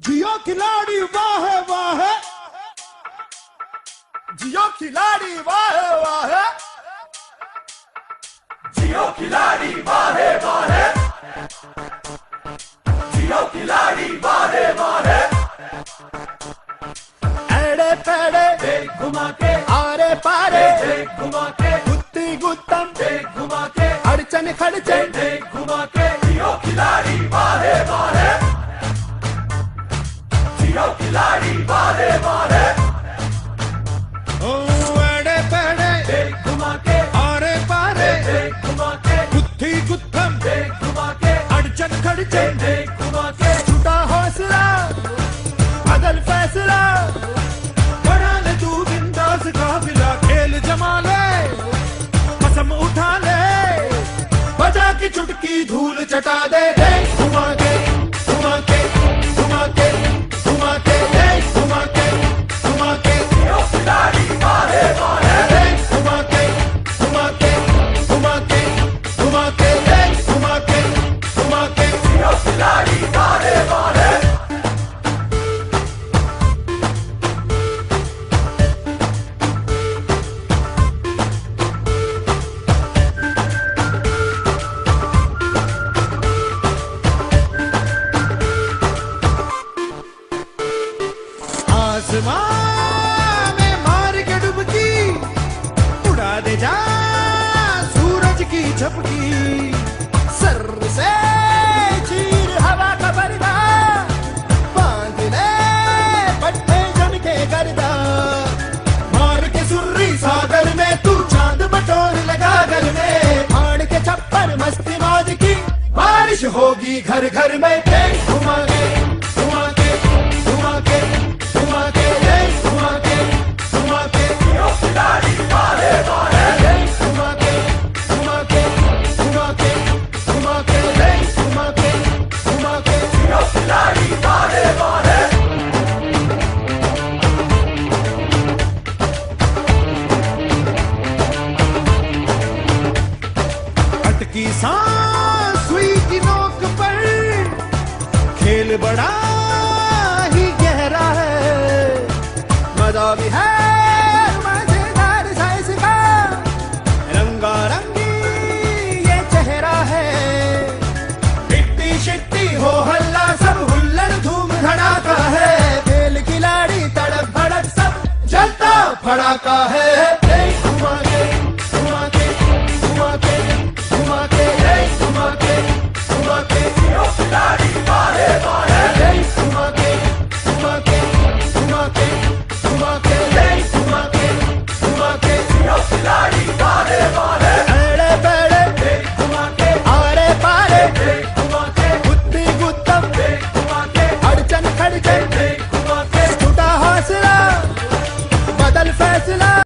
जियो खिलाड़ी वाह वाह, जियो खिलाड़ी वाह वाह, जियो खिलाड़ी वाह वाह, जियो खिलाड़ी वाह वाह। एड़े पेड़े देख घुमा के, आरे पारे देख घुमा के, गुत्ती गुत्तम देख घुमा के, अड़चन खड़चन देख घुमा के, जियो खिलाड़ी वाह वाह, जियो खिलाड़ी वाह वाह। छुटा हौसला बदल फैसला, बढ़ा ले तू बिंदास काफिला, खेल जमा ले कसम उठा ले, बजा की चुटकी धूल चटा दे, घुमा के घुमा के घुमा के घुमा के घुमा के घुमा के, खिलाड़ी वाहे वाहे, घुमा के घुमा के घुमा के घुमा के घुमा के घुमा के, खिलाड़ी वाहे वाहे। आसमान में मार के डुबकी, उड़ा दे जा सूरज की झपकी, सर से चीर हवा का पर्दा, बांध ले पट्टे जम के गर्दा, मार के सुर्री सागर में तू चांद बटोर लगा घर में, फाड़ के छप्पर मस्ती मौज की, बारिश होगी घर घर में, घुमा के घुमा के घुमा के घुमा के घुमा के घुमा के, खिलाड़ी वाहे वाहे, घुमा के घुमा के घुमा के घुमा के घुमा के घुमा के, खिलाड़ी वाहे वाहे। अटकी सांस सुई की नोक पर, खेल बड़ा ही गहरा है, मजा भी है मजेदार सा इसका, रंगा रंगी ये चेहरा है, मिट्टी शिट्टी हो हल्ला सब, हुल्लड़ धूम धड़ाका है, खेल खिलाड़ी तड़प भड़क सब, जलता फड़ाका है।